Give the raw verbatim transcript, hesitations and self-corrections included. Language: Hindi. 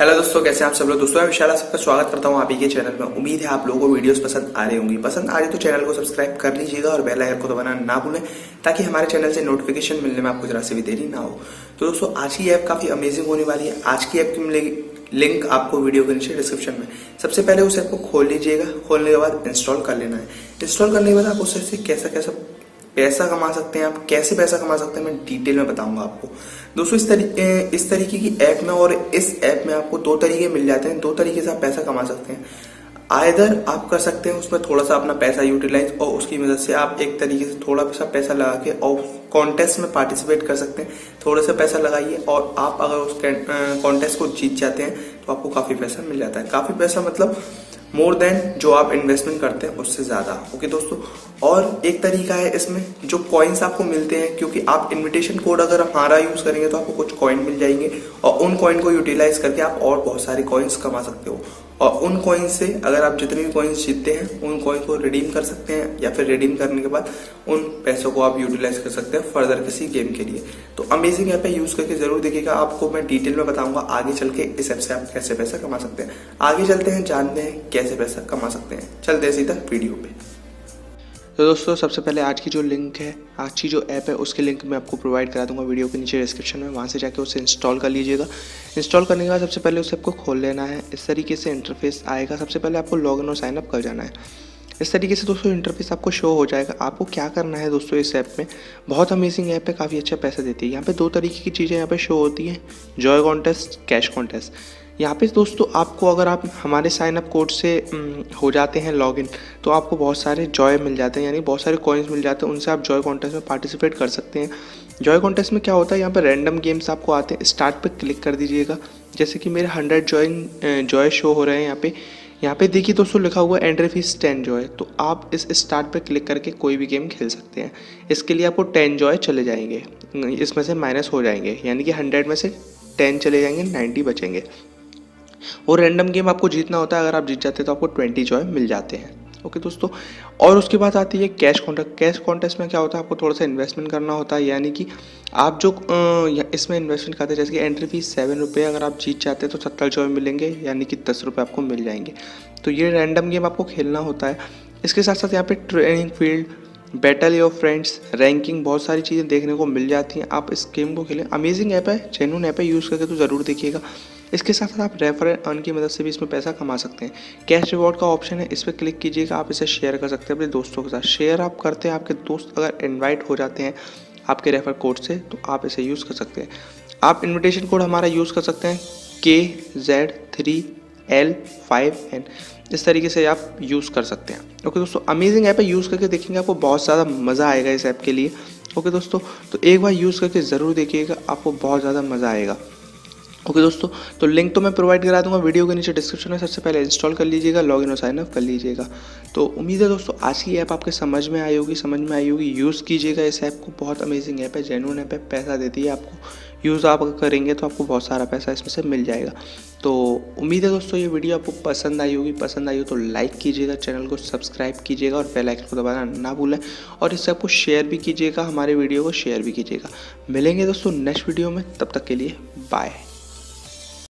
हेलो दोस्तों, कैसे आप सब लोग। दोस्तों, मैं विशाल, सबका स्वागत करता हूँ आप ही के चैनल में। उम्मीद है आप लोगों को वीडियोस पसंद आ रही होंगी। पसंद आ रही तो चैनल को सब्सक्राइब कर लीजिएगा और बेल आइकन को दबाना ना भूलें, ताकि हमारे चैनल से नोटिफिकेशन मिलने में आपको जरा सी भी देरी ना हो। तो दोस्तों, आज की ऐप काफी अमेजिंग होने वाली है। आज की ऐप की मिलेगी लिंक आपको वीडियो के नीचे डिस्क्रिप्शन में। सबसे पहले उस ऐप को खोल लीजिएगा। खोलने के बाद इंस्टॉल कर लेना है। इंस्टॉल करने के बाद आप उससे कैसा कैसा पैसा कमा सकते हैं, आप कैसे पैसा कमा सकते हैं, मैं डिटेल में बताऊंगा आपको। दोस्तों, इस तरीके इस तरीके की ऐप में और इस ऐप में आपको दो तरीके मिल जाते हैं। दो तरीके से आप पैसा कमा सकते हैं। आइदर आप कर सकते हैं उसमें थोड़ा सा अपना पैसा यूटिलाइज, और उसकी मदद से आप एक तरीके से थोड़ा सा पैसा लगा के और कॉन्टेस्ट में पार्टिसिपेट कर सकते हैं। थोड़ा सा पैसा लगाइए और आप अगर उस कॉन्टेस्ट को जीत जाते हैं तो आपको काफ़ी पैसा मिल जाता है। काफ़ी पैसा मतलब मोर देन जो आप इन्वेस्टमेंट करते हैं उससे ज़्यादा। ओके दोस्तों, और एक तरीका है इसमें जो कॉइन्स आपको मिलते हैं, क्योंकि आप इन्विटेशन कोड अगर हमारा यूज़ करेंगे तो आपको कुछ कॉइन मिल जाएंगे, और उन कॉइन को यूटिलाइज करके आप और बहुत सारे कॉइन्स कमा सकते हो। और उन कॉइन्स से अगर आप जितने भी कॉइन्स जीतते हैं उन कॉइन को रिडीम कर सकते हैं, या फिर रिडीम करने के बाद उन पैसों को आप यूटिलाइज कर सकते हैं फर्दर किसी गेम के लिए। तो अमेजिंग ऐप है, यूज़ करके ज़रूर देखिएगा। आपको मैं डिटेल में बताऊंगा आगे चल के इस ऐप से आप कैसे पैसा कमा सकते हैं। आगे चलते हैं, जानते हैं कैसे पैसा कमा सकते हैं। चलते हैं सीधा वीडियो पे। तो दोस्तों, सबसे पहले आज की जो लिंक है, आज की जो ऐप है, उसकी लिंक मैं आपको प्रोवाइड करा दूंगा वीडियो के नीचे डिस्क्रिप्शन में। वहाँ से जाके उसे इंस्टॉल कर लीजिएगा। इंस्टॉल करने के बाद सबसे पहले उस ऐप को खोल लेना है। इस तरीके से इंटरफेस आएगा। सबसे पहले आपको लॉग इन और साइन अप कर जाना है। इस तरीके से दोस्तों इंटरफेस आपको शो हो जाएगा। आपको क्या करना है दोस्तों, इस ऐप में बहुत अमेजिंग ऐप है, काफ़ी अच्छा पैसा देती है। यहाँ पे दो तरीके की चीज़ें यहाँ पे शो होती हैं, जॉय कॉन्टेस्ट, कैश कॉन्टेस्ट। यहाँ पे दोस्तों आपको अगर आप हमारे साइनअप कोड से हो जाते हैं लॉगिन, तो आपको बहुत सारे जॉय मिल जाते हैं, यानी बहुत सारे कॉइन्स मिल जाते हैं। उनसे आप जॉय कॉन्टेस्ट में पार्टिसिपेट कर सकते हैं। जॉय कॉन्टेस्ट में क्या होता है, यहाँ पर रैंडम गेम्स आपको आते हैं। स्टार्ट पर क्लिक कर दीजिएगा। जैसे कि मेरे हंड्रेड जॉय जॉय शो हो रहे हैं। यहाँ पे यहाँ पे देखिए दोस्तों लिखा हुआ एंट्री फीस टेन जॉय। तो आप इस स्टार्ट पे क्लिक करके कोई भी गेम खेल सकते हैं। इसके लिए आपको टेन जॉय चले जाएंगे, इसमें से माइनस हो जाएंगे, यानी कि हंड्रेड में से टेन चले जाएंगे, नाइन्टी बचेंगे। और रैंडम गेम आपको जीतना होता है। अगर आप जीत जाते हैं तो आपको ट्वेंटी जॉय मिल जाते हैं। ओके दोस्तों, और उसके बाद आती है कैश कॉन्टेस्ट। कैश कॉन्टेस्ट में क्या होता है, आपको थोड़ा सा इन्वेस्टमेंट करना होता है, यानी कि आप जो इसमें इन्वेस्टमेंट करते हैं, जैसे कि एंट्री फीस सेवन रुपये, अगर आप जीत जाते हैं तो सत्तर जॉय मिलेंगे, यानी कि दस रुपये आपको मिल जाएंगे। तो ये रैंडम गेम आपको खेलना होता है। इसके साथ साथ यहाँ पे training field, battle your friends, ranking, बहुत सारी चीज़ें देखने को मिल जाती हैं। आप इस गेम को खेलें। अमेजिंग ऐप है, जेन्युइन ऐप है, यूज़ करके तो ज़रूर देखिएगा। इसके साथ साथ आप रेफर एंड अर्न की मदद से भी इसमें पैसा कमा सकते हैं। कैश रिवॉर्ड का ऑप्शन है, इस पर क्लिक कीजिएगा। आप इसे शेयर कर सकते हैं अपने दोस्तों के साथ। शेयर आप करते हैं, आपके दोस्त अगर इनवाइट हो जाते हैं आपके रेफर कोड से, तो आप इसे यूज़ कर सकते हैं। आप इन्विटेशन कोड हमारा यूज़ कर सकते हैं के Z three L five N. इस तरीके से आप यूज़ कर सकते हैं। ओके दोस्तों, अमेजिंग ऐप है, यूज़ करके देखेंगे आपको बहुत ज़्यादा मज़ा आएगा इस ऐप के लिए। ओके दोस्तों, तो एक बार यूज़ करके ज़रूर देखिएगा, आपको बहुत ज़्यादा मज़ा आएगा। ओके okay दोस्तों, तो लिंक तो मैं प्रोवाइड करा दूंगा वीडियो के नीचे डिस्क्रिप्शन में। सबसे पहले इंस्टॉल कर लीजिएगा, लॉगिन और साइन अप कर लीजिएगा। तो उम्मीद है दोस्तों आज की ऐप आपके समझ में आई होगी, समझ में आई होगी यूज़ कीजिएगा इस ऐप को। बहुत अमेजिंग ऐप है, जेन्युइन ऐप है, पैसा देती है आपको। यूज़ आप करेंगे तो आपको बहुत सारा पैसा इसमें से मिल जाएगा। तो उम्मीद है दोस्तों ये वीडियो आपको पसंद आई होगी। पसंद आई हो तो लाइक कीजिएगा, चैनल को सब्सक्राइब कीजिएगा और बेल आइकन को दबाना ना भूलें, और इस ऐप को शेयर भी कीजिएगा, हमारे वीडियो को शेयर भी कीजिएगा। मिलेंगे दोस्तों नेक्स्ट वीडियो में, तब तक के लिए बाय।